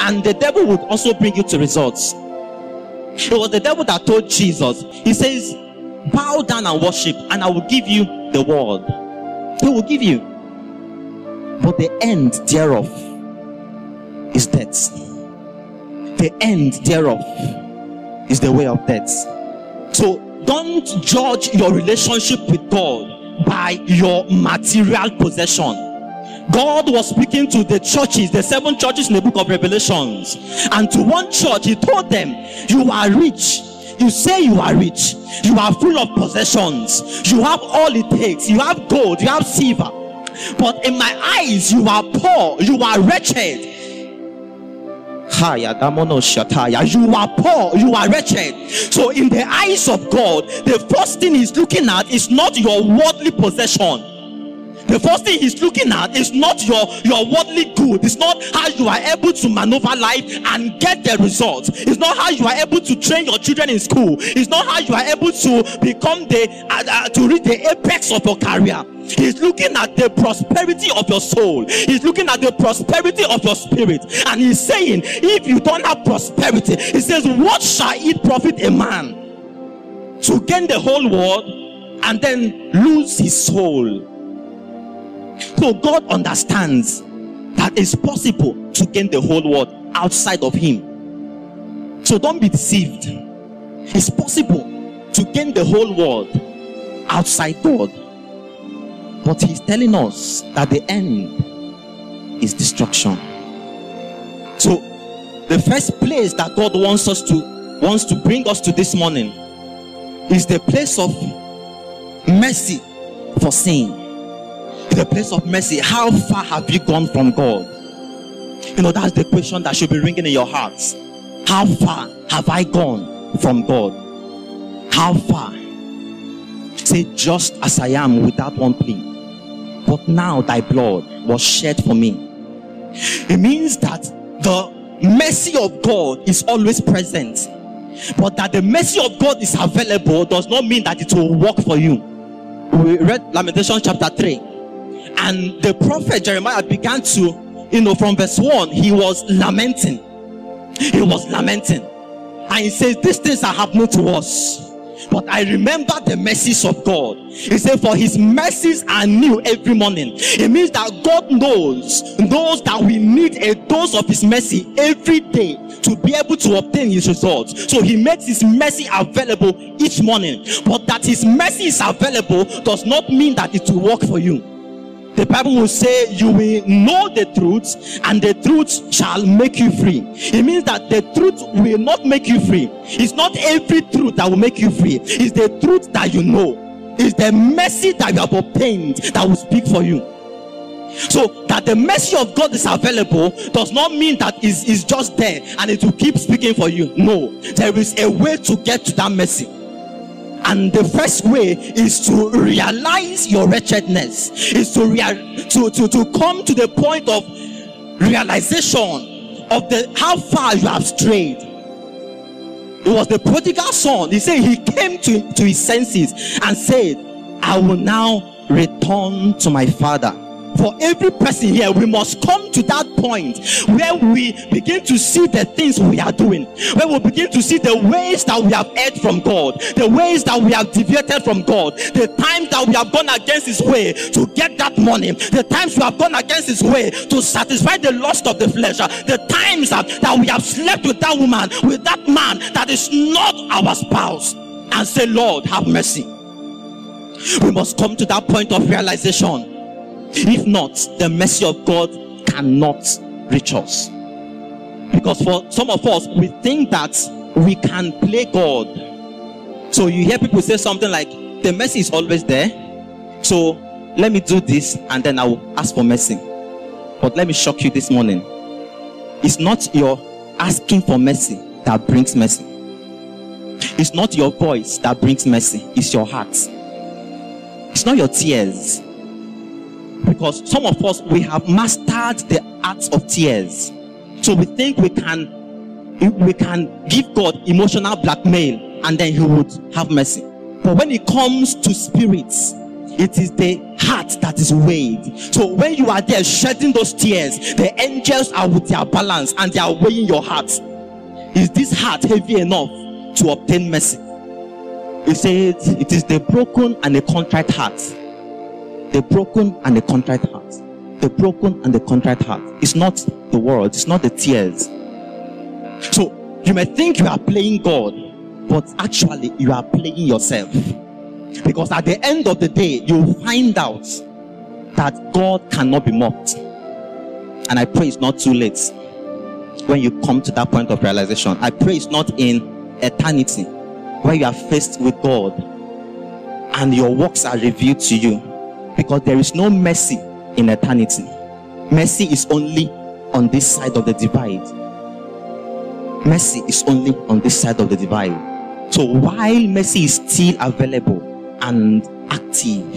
and the devil will also bring you to results. It was the devil that told Jesus, he says, bow down and worship and I will give you the world. He will give you, but the end thereof is death. The end thereof is the way of death. So don't judge your relationship with God by your material possession. God was speaking to the churches, the 7 churches in the book of Revelations, and to one church he told them, you are rich, you say you are rich, you are full of possessions, you have all it takes, you have gold, you have silver, but in my eyes you are poor, you are wretched. You are poor, you are wretched. So in the eyes of God, the first thing he's looking at is not your worldly possession. The first thing he's looking at is not your worldly good. It's not how you are able to maneuver life and get the results. It's not how you are able to train your children in school. It's not how you are able to become to reach the apex of your career. He's looking at the prosperity of your soul. He's looking at the prosperity of your spirit. And he's saying, if you don't have prosperity, he says, what shall it profit a man to gain the whole world and then lose his soul? So God understands that it's possible to gain the whole world outside of him. So don't be deceived. It's possible to gain the whole world outside God. But he's telling us that the end is destruction. So the first place that God wants to bring us to this morning is the place of mercy for sin. The place of mercy. How far have you gone from God? You know, that's the question that should be ringing in your hearts. How far have I gone from God? How far? Say, just as I am, without one plea, but now thy blood was shed for me. It means that the mercy of God is always present, but that the mercy of God is available does not mean that it will work for you. We read Lamentations chapter 3. And the prophet Jeremiah began to, from verse 1, he was lamenting. He was lamenting. And he says, these things are happening to us, but I remember the mercies of God. He said, for his mercies are new every morning. It means that God knows those that we need a dose of his mercy every day to be able to obtain his results. So he makes his mercy available each morning. But that his mercy is available does not mean that it will work for you. The Bible will say, you will know the truth and the truth shall make you free. It means that the truth will not make you free. It's not every truth that will make you free. It's the truth that you know. It's the mercy that you have obtained that will speak for you. So that the mercy of God is available does not mean that it's just there and it will keep speaking for you. No, there is a way to get to that mercy. And the first way is to realize your wretchedness, is to come to the point of realization of how far you have strayed. It was the prodigal son. He said he came to his senses and said, I will now return to my father. For every person here, we must come to that point where we begin to see the things we are doing, where we begin to see the ways that we have erred from God, the ways that we have deviated from God, the times that we have gone against his way to get that money, the times we have gone against his way to satisfy the lust of the flesh, the times that we have slept with that woman, with that man that is not our spouse, and say, Lord, have mercy. We must come to that point of realization. If not, the mercy of God cannot reach us. Because for some of us, we think that we can play God. So you hear people say something like, the mercy is always there, so let me do this and then I will ask for mercy. But let me shock you this morning. It's not your asking for mercy that brings mercy. It's not your voice that brings mercy. It's your heart. It's not your tears. Because some of us, we have mastered the art of tears. So we think we can give God emotional blackmail and then he would have mercy. But when it comes to spirits, it is the heart that is weighed. So when you are there shedding those tears, the angels are with their balance and they are weighing your heart. Is this heart heavy enough to obtain mercy? He said, it is the broken and the contrite heart. The broken and the contrite heart. The broken and the contrite heart. It's not the world. It's not the tears. So you may think you are playing God, but actually you are playing yourself. Because at the end of the day, you'll find out that God cannot be mocked. And I pray it's not too late when you come to that point of realization. I pray it's not in eternity where you are faced with God and your works are revealed to you. Because there is no mercy in eternity. Mercy is only on this side of the divide. Mercy is only on this side of the divide. So while mercy is still available and active,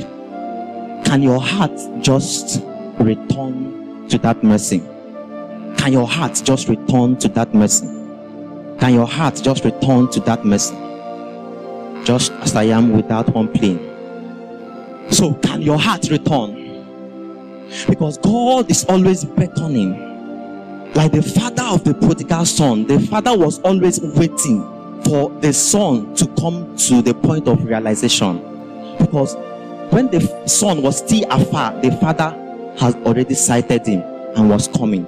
can your heart just return to that mercy? Can your heart just return to that mercy? Can your heart just return to that mercy? Just as I am without one plane. So can your heart return? Because God is always beckoning. Like the father of the prodigal son, the father was always waiting for the son to come to the point of realization. Because when the son was still afar, the father has already sighted him and was coming.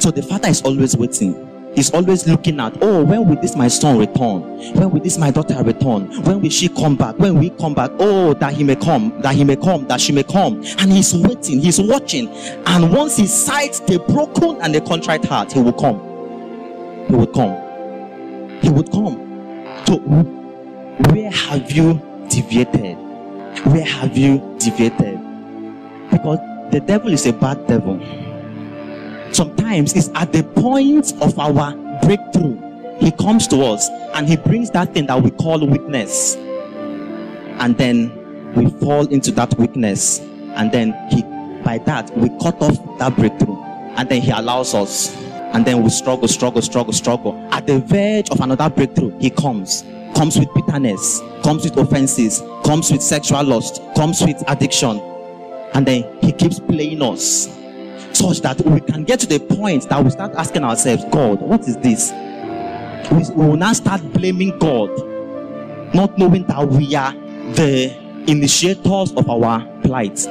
So the father is always waiting. He's always looking at, oh, when will this my son return? When will this my daughter return? When will she come back? When will he come back? Oh, that he may come, that he may come, that she may come. And he's waiting, he's watching. And once he sights the broken and the contrite heart, he will come. He will come. He would come. So, where have you deviated? Where have you deviated? Because the devil is a bad devil. Sometimes it's at the point of our breakthrough. He comes to us and he brings that thing that we call weakness. And then we fall into that weakness. And then by that we cut off that breakthrough. And then he allows us. And then we struggle. At the verge of another breakthrough, he comes. Comes with bitterness. Comes with offenses. Comes with sexual lust. Comes with addiction. And then he keeps playing us. Such that we can get to the point that we start asking ourselves, God, what is this? We will now start blaming God, not knowing that we are the initiators of our plight,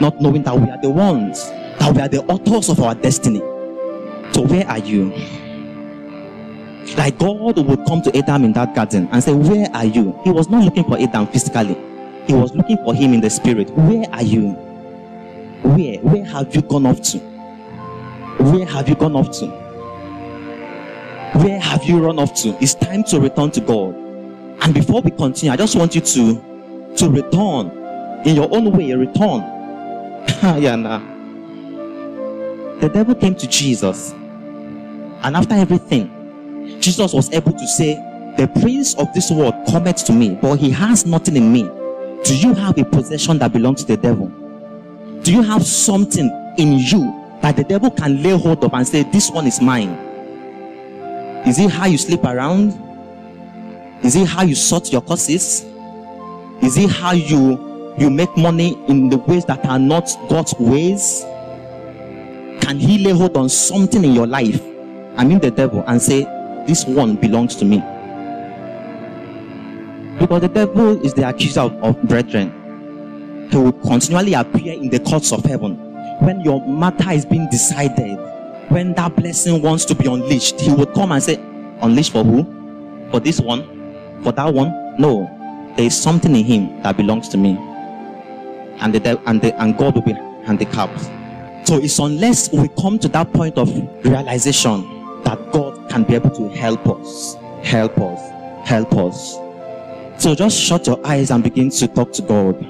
not knowing that we are the ones, that we are the authors of our destiny. So where are you? Like God would come to Adam in that garden and say, where are you? He was not looking for Adam physically. He was looking for him in the spirit. Where are you? Where have you gone off to? Where have you gone off to? Where have you run off to? It's time to return to God. And before we continue, I just want you to return in your own way. Return. Yeah, nah. The devil came to Jesus, and after everything, Jesus was able to say, the prince of this world cometh to me, but he has nothing in me. Do you have a possession that belongs to the devil? Do you have something in you that the devil can lay hold of and say, this one is mine? Is it how you sleep around? Is it how you sort your courses? Is it how you make money in the ways that are not God's ways? Can he lay hold on something in your life, I mean the devil, and say, this one belongs to me? Because the devil is the accuser of brethren. He will continually appear in the courts of heaven. When your matter is being decided, when that blessing wants to be unleashed, he will come and say, unleash for who? For this one? For that one? No. There is something in him that belongs to me. And God will be handicapped. So it's unless we come to that point of realization that God can be able to help us. Help us. Help us. So just shut your eyes and begin to talk to God.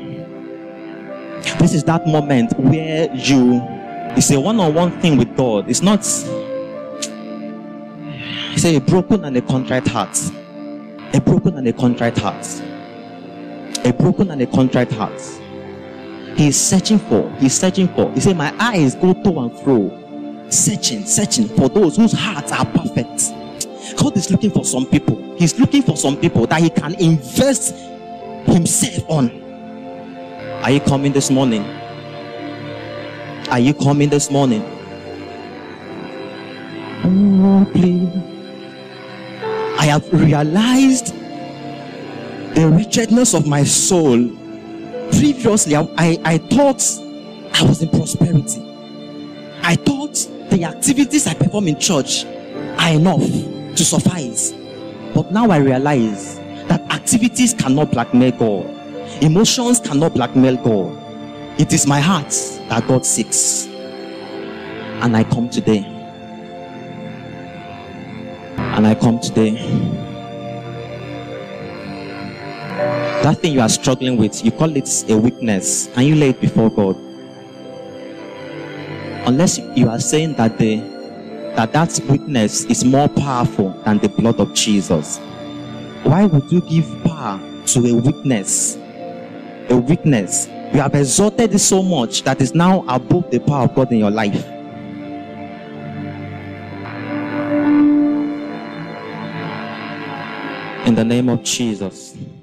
This is that moment where it's a one-on-one thing with God. It's a broken and a contrite heart. A broken and a contrite heart. A broken and a contrite heart. He's searching for. He said, my eyes go to and fro. Searching for those whose hearts are perfect. God is looking for some people. He's looking for some people that he can invest himself on. Are you coming this morning? Are you coming this morning? Oh, please. I have realized the wretchedness of my soul. Previously, I thought I was in prosperity. I thought the activities I perform in church are enough to suffice. But now I realize that activities cannot blackmail God. Emotions cannot blackmail God. It is my heart that God seeks. And I come today. And I come today. That thing you are struggling with, you call it a weakness, and you lay it before God. Unless you are saying that that weakness is more powerful than the blood of Jesus. Why would you give power to a weakness? A weakness. You have exalted it so much that is now above the power of God in your life. In the name of Jesus.